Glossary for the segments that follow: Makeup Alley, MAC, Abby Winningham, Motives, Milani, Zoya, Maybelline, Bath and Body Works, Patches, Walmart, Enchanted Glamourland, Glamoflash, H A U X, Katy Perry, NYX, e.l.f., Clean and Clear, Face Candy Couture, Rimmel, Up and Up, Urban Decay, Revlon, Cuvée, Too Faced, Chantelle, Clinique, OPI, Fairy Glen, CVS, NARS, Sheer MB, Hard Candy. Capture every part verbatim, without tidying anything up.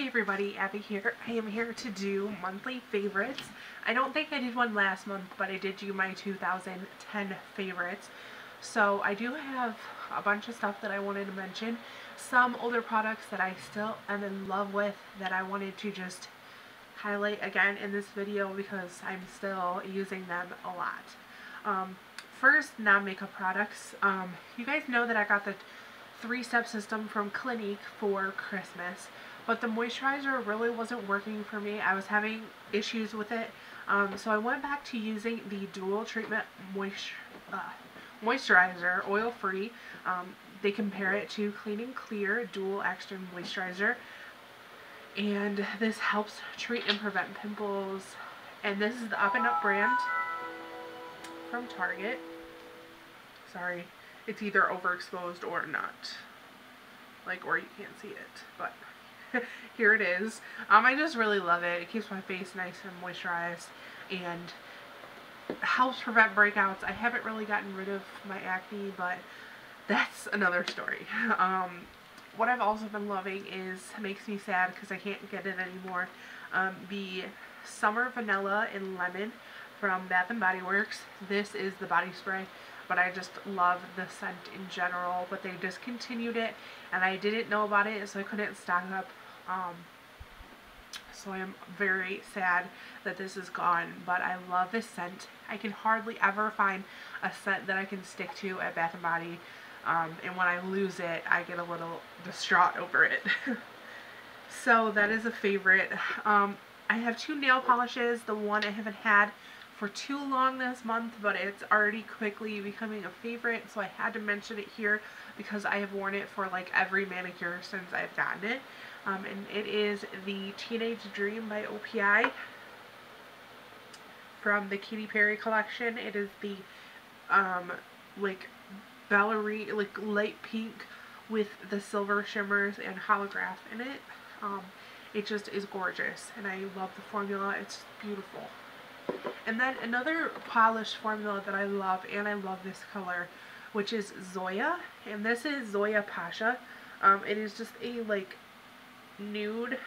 Hey everybody, Abby here. I am here to do monthly favorites. I don't think I did one last month, but I did do my two thousand ten favorites. So I do have a bunch of stuff that I wanted to mention. Some older products that I still am in love with that I wanted to just highlight again in this video because I'm still using them a lot. Um, first, non-makeup products. Um, you guys know that I got the three-step system from Clinique for Christmas. But the moisturizer really wasn't working for me. I was having issues with it. Um, so I went back to using the dual treatment moisture, uh, moisturizer, oil-free. Um, they compare it to Clean and Clear Dual Extra Moisturizer. And this helps treat and prevent pimples. And this is the Up and Up brand from Target. Sorry, it's either overexposed or not. Like, or you can't see it, but... here it is. Um, I just really love it. It keeps my face nice and moisturized and helps prevent breakouts. I haven't really gotten rid of my acne, but that's another story. Um, what I've also been loving is, makes me sad because I can't get it anymore, um, the Summer Vanilla and Lemon from Bath and Body Works. This is the body spray, but I just love the scent in general, but they discontinued it and I didn't know about it, so I couldn't stock up. Um, so I am very sad that this is gone, but I love this scent. I can hardly ever find a scent that I can stick to at Bath and Body, um, and when I lose it, I get a little distraught over it. So that is a favorite. Um, I have two nail polishes. The one I haven't had for too long this month, but it's already quickly becoming a favorite, so I had to mention it here because I have worn it for like every manicure since I've gotten it. Um, and it is the Teenage Dream by O P I from the Katy Perry collection. It is the um, like ballerine, like light pink with the silver shimmers and holograph in it. Um, it just is gorgeous and I love the formula. It's beautiful. And then another polish formula that I love, and I love this color, which is Zoya. And this is Zoya Pasha. Um, it is just a, like, nude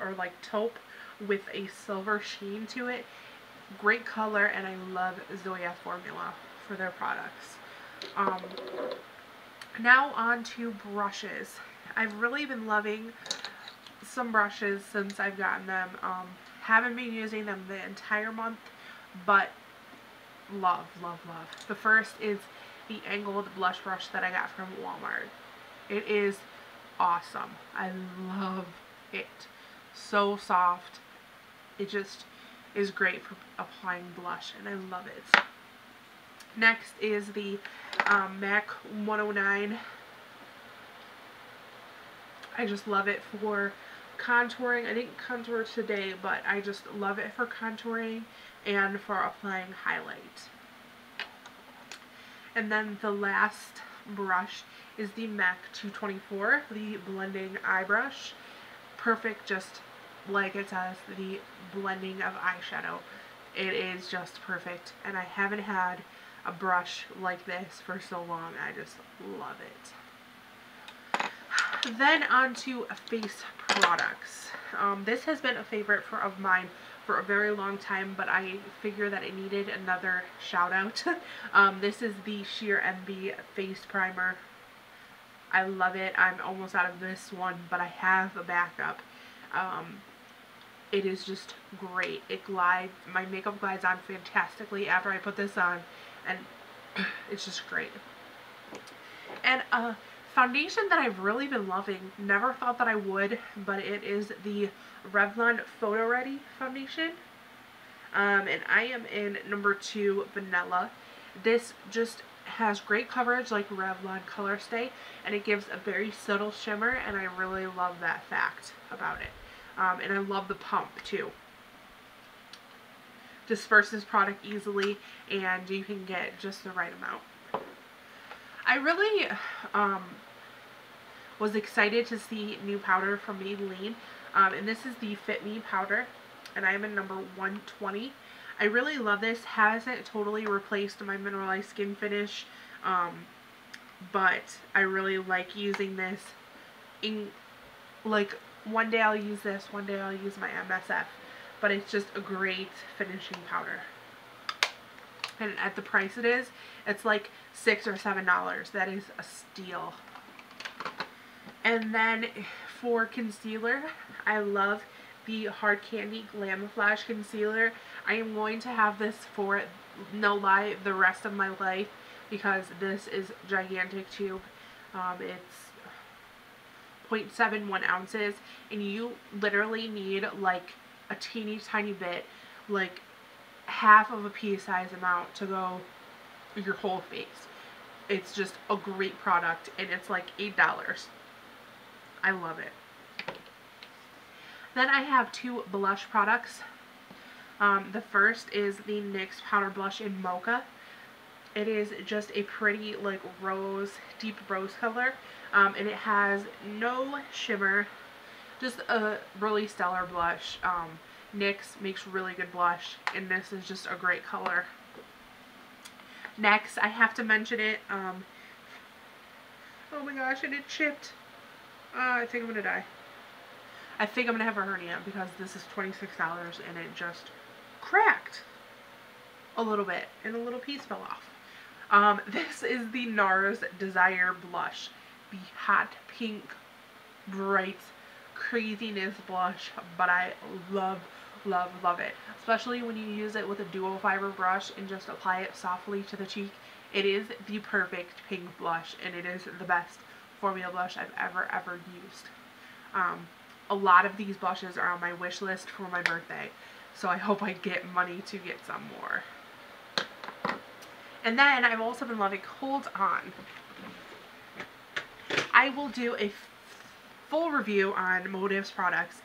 or, like, taupe with a silver sheen to it. Great color, and I love Zoya formula for their products. Um, now on to brushes. I've really been loving some brushes since I've gotten them. Um, haven't been using them the entire month, but love, love, love. The first is the angled blush brush that I got from Walmart. It is awesome. I love it. So soft. It just is great for applying blush, and I love it. Next is the um, MAC one oh nine. I just love it for contouring. I didn't contour today, but I just love it for contouring and for applying highlight. And then the last brush is the MAC two twenty-four, the blending eye brush. Perfect, just like it says, the blending of eyeshadow. It is just perfect, and I haven't had a brush like this for so long. I just love it. Then on to face products. Um, this has been a favorite for, of mine for a very long time, but I figure that it needed another shout out. um, this is the Sheer M B Face Primer. I love it. I'm almost out of this one, but I have a backup. Um, it is just great. It glides, my makeup glides on fantastically after I put this on, and it's just great. And uh, foundation that I've really been loving, never thought that I would, but it is the Revlon Photo Ready foundation, um, and I am in number two, Vanilla. This just has great coverage like Revlon Color Stay, and it gives a very subtle shimmer, and I really love that fact about it. Um, and I love the pump too. Disperses product easily, and you can get just the right amount. I really um, was excited to see new powder from Maybelline, um, and this is the Fit Me powder, and I am in number one twenty. I really love this. Hasn't totally replaced my mineralized skin finish, um, but I really like using this in, like, One day I'll use this, one day I'll use my M S F, but it's just a great finishing powder. And at the price it is, it's like six or seven dollars. That is a steal. And then for concealer, I love the Hard Candy Glamoflash concealer. I am going to have this for, no lie, the rest of my life, because this is gigantic tube. Um, it's zero point seven one ounces, and you literally need like a teeny tiny bit, like half of a pea size amount to go your whole face. It's just a great product, and it's like eight dollars. I love it. Then I have two blush products. Um, the first is the NYX powder blush in Mocha. It is just a pretty like rose, deep rose color, um, and it has no shimmer, just a really stellar blush. Um, NYX makes really good blush, and this is just a great color. Next, I have to mention it, um, oh my gosh, and it chipped. Uh, I think I'm going to die. I think I'm going to have a hernia because this is twenty-six dollars and it just cracked a little bit and a little piece fell off. Um, this is the NARS Desire Blush, the hot pink, bright, craziness blush, but I love, love, love it. Especially when you use it with a dual fiber brush and just apply it softly to the cheek. It is the perfect pink blush, and it is the best formula blush I've ever, ever used. Um, a lot of these blushes are on my wish list for my birthday, so I hope I get money to get some more. And then I've also been loving Hold On. I will do a full review on Motives products,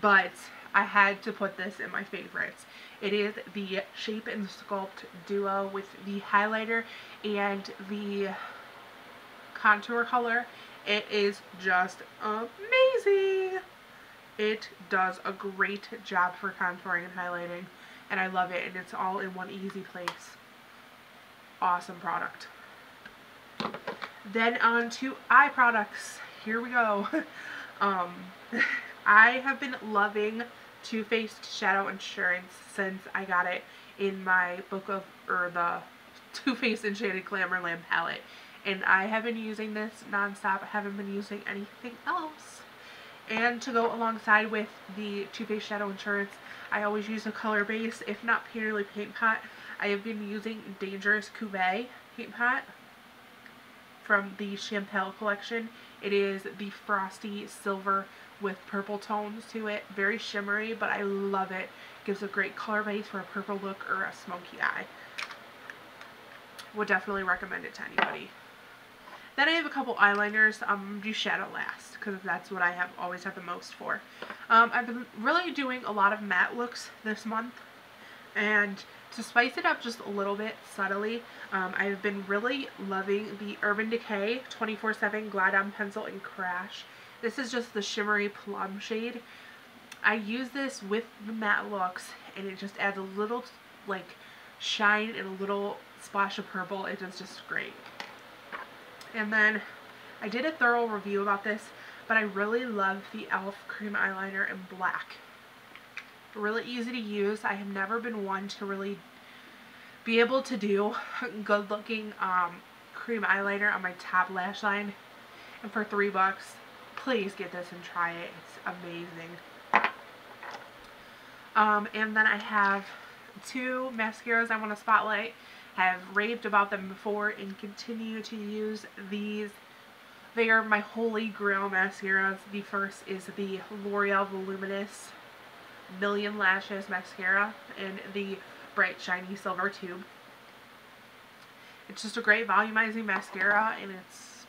but I had to put this in my favorites. It is the Shape and Sculpt Duo with the highlighter and the contour color. It is just amazing. It does a great job for contouring and highlighting, and I love it, and it's all in one easy place. Awesome product. Then on to eye products. Here we go. um, I have been loving Too Faced Shadow Insurance since I got it in my book of, or the Too Faced Enchanted Glamourland palette. And I have been using this nonstop. I haven't been using anything else. And to go alongside with the Too Faced Shadow Insurance, I always use a color base, if not purely Paint Pot. I have been using Dangerous Cuvée Paint Pot from the Chantelle collection. It is the frosty silver with purple tones to it. Very shimmery, but I love it. Gives a great color base for a purple look or a smoky eye. Would definitely recommend it to anybody. Then I have a couple eyeliners. Um, do shadow last, because that's what I have always had the most for. Um, I've been really doing a lot of matte looks this month, and to spice it up just a little bit subtly, um, I've been really loving the Urban Decay twenty-four seven Glide On Pencil in Crash. This is just the shimmery plum shade. I use this with the matte looks, and it just adds a little like shine and a little splash of purple. It is just great. And then I did a thorough review about this, but I really love the e l f cream eyeliner in black. Really easy to use. I have never been one to really be able to do good looking um, cream eyeliner on my top lash line. And for three bucks, please get this and try it. It's amazing. Um, and then I have two mascaras I want to spotlight. I have raved about them before and continue to use these. They are my holy grail mascaras. The first is the L'Oreal Voluminous Million Lashes Mascara in the bright shiny silver tube. It's just a great volumizing mascara, and it's,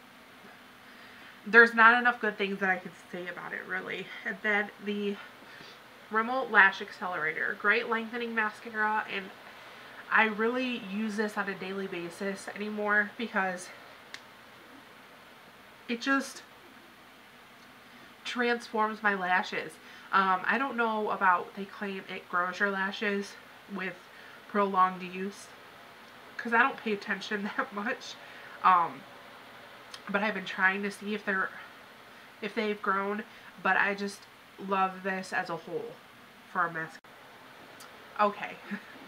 there's not enough good things that I could say about it, really. And then the Rimmel Lash Accelerator. Great lengthening mascara, and I really use this on a daily basis anymore because it just transforms my lashes. Um, I don't know about, they claim it grows your lashes with prolonged use, because I don't pay attention that much. Um, but I've been trying to see if they're, if they've grown, but I just love this as a whole for a mascara. Okay,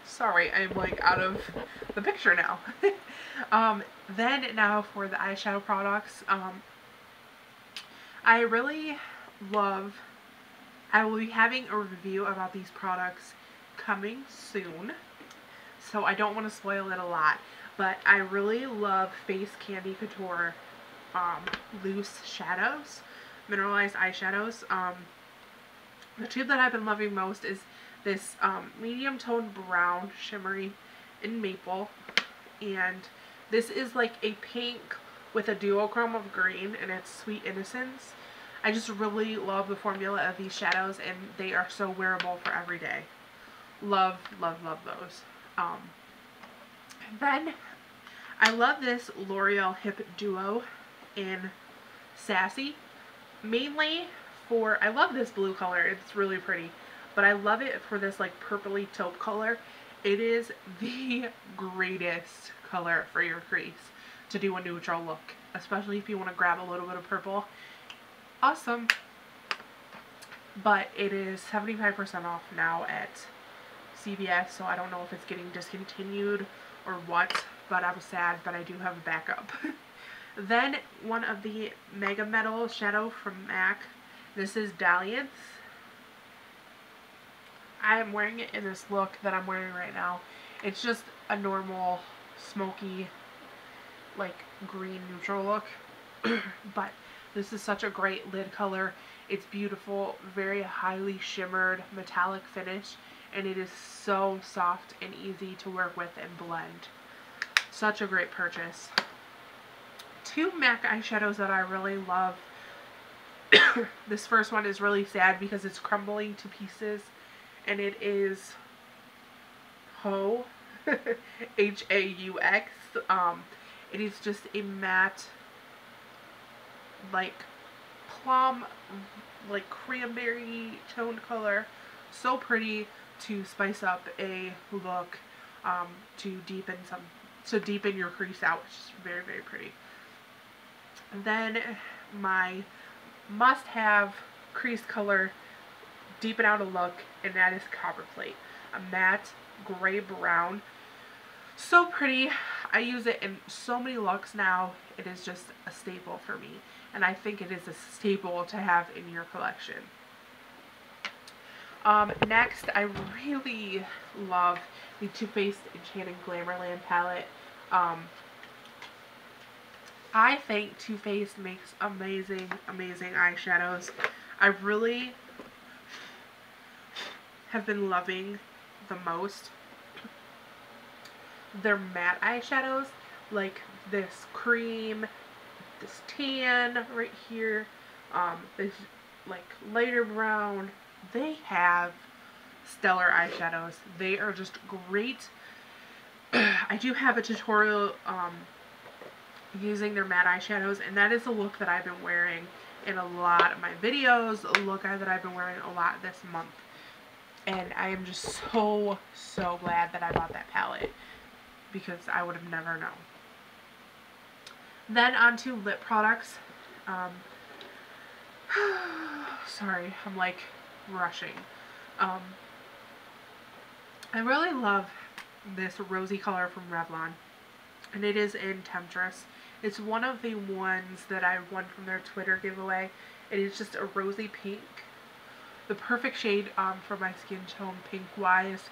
sorry, I'm like out of the picture now. um, then now for the eyeshadow products. Um, I really love, I will be having a review about these products coming soon, so I don't want to spoil it a lot, but I really love Face Candy Couture um, loose shadows, mineralized eyeshadows. Um, the tube that I've been loving most is this um, medium toned brown, shimmery in maple, and this is like a pink with a duochrome of green, and it's Sweet Innocence. I just really love the formula of these shadows, and they are so wearable for every day. Love, love, love those. Um, then I love this L'Oreal Hip Duo in Sassy, mainly for, I love this blue color, it's really pretty, but I love it for this like purpley taupe color. It is the greatest color for your crease to do a neutral look, especially if you want to grab a little bit of purple. Awesome. But it is seventy-five percent off now at C V S, so I don't know if it's getting discontinued or what, but I'm sad, but I do have a backup. Then one of the Mega Metal shadow from MAC. This is Dalliance. I am wearing it in this look that I'm wearing right now. It's just a normal smoky like green neutral look, but this is such a great lid color. It's beautiful, very highly shimmered metallic finish, and it is so soft and easy to work with and blend. Such a great purchase. Two MAC eyeshadows that I really love. This first one is really sad because it's crumbling to pieces, and it is H A U X. H A U X. Um, it is just a matte, like, plum, like, cranberry toned color. So pretty to spice up a look, um, to deepen some, to deepen your crease out, which is very, very pretty. And then my must-have crease color, deepen out a look, and that is Copperplate, a matte gray brown. So pretty. I use it in so many looks now. It is just a staple for me, and I think it is a staple to have in your collection. Um, next, I really love the Too Faced Enchanted Glamourland palette. Um, I think Too Faced makes amazing, amazing eyeshadows. I really have been loving the most their matte eyeshadows, like this cream, this tan right here, um, this like lighter brown. They have stellar eyeshadows. They are just great. I do have a tutorial um, using their matte eyeshadows, and that is the look that I've been wearing in a lot of my videos, a look that I've been wearing a lot this month. And I am just so, so glad that I bought that palette, because I would have never known. Then on to lip products. Um, sorry, I'm like rushing. Um, I really love this rosy color from Revlon, and it is in Temptress. It's one of the ones that I won from their Twitter giveaway. It is just a rosy pink, the perfect shade um, for my skin tone pink wise,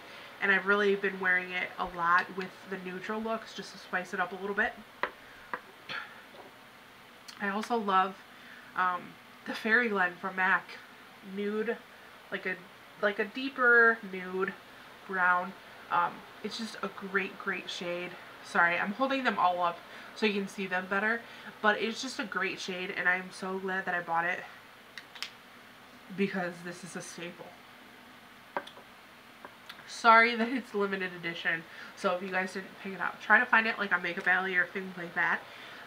and I've really been wearing it a lot with the neutral looks just to spice it up a little bit. I also love um, the Fairy Glen from MAC, nude, like a like a deeper nude brown. Um, it's just a great, great shade. Sorry, I'm holding them all up so you can see them better, but it's just a great shade, and I'm so glad that I bought it because this is a staple. Sorry that it's limited edition, so if you guys didn't pick it up, try to find it like on Makeup Alley or things like that.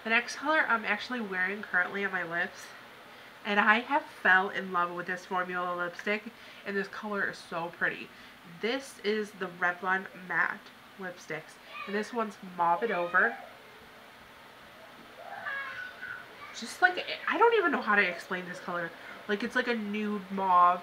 The next color I'm actually wearing currently on my lips, and I have fell in love with this formula lipstick, and this color is so pretty. This is the Revlon Matte Lipsticks, and this one's Mauve It Over. Just like, I don't even know how to explain this color, Like, it's like a nude mauve,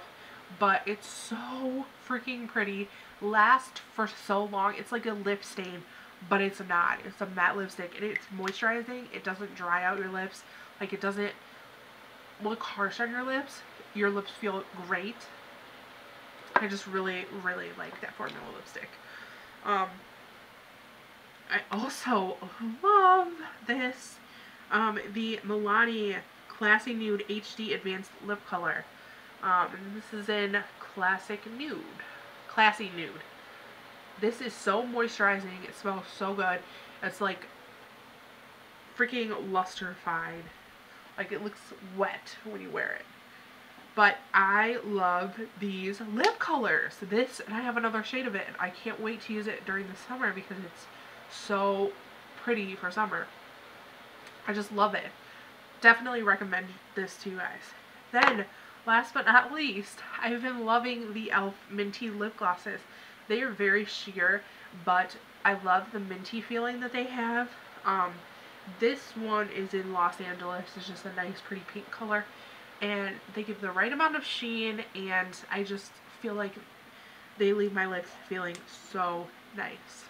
but it's so freaking pretty. Lasts for so long. It's like a lip stain, but it's not. It's a matte lipstick, and it's moisturizing. It doesn't dry out your lips. Like, it doesn't look harsh on your lips. Your lips feel great. I just really, really like that formula lipstick. Um, I also love this, um, the Milani Classy Nude H D Advanced Lip Color. Um, and this is in Classic Nude. Classy Nude. This is so moisturizing. It smells so good. It's like freaking lustrified. Like, it looks wet when you wear it. But I love these lip colors. This, and I have another shade of it, and I can't wait to use it during the summer because it's so pretty for summer. I just love it. Definitely recommend this to you guys. Then, last but not least, I've been loving the e l f minty lip glosses. They are very sheer, but I love the minty feeling that they have. Um, this one is in Los Angeles. It's just a nice, pretty pink color. And they give the right amount of sheen, and I just feel like they leave my lips feeling so nice.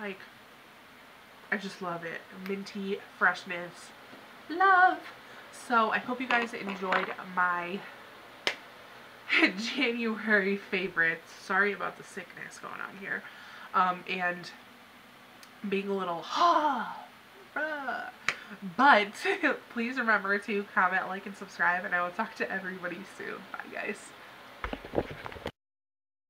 Like, I just love it. Minty freshness. Love! So, I hope you guys enjoyed my January favorites. Sorry about the sickness going on here. Um, and being a little, ha! Ah, but please remember to comment, like, and subscribe, and I will talk to everybody soon. Bye, guys.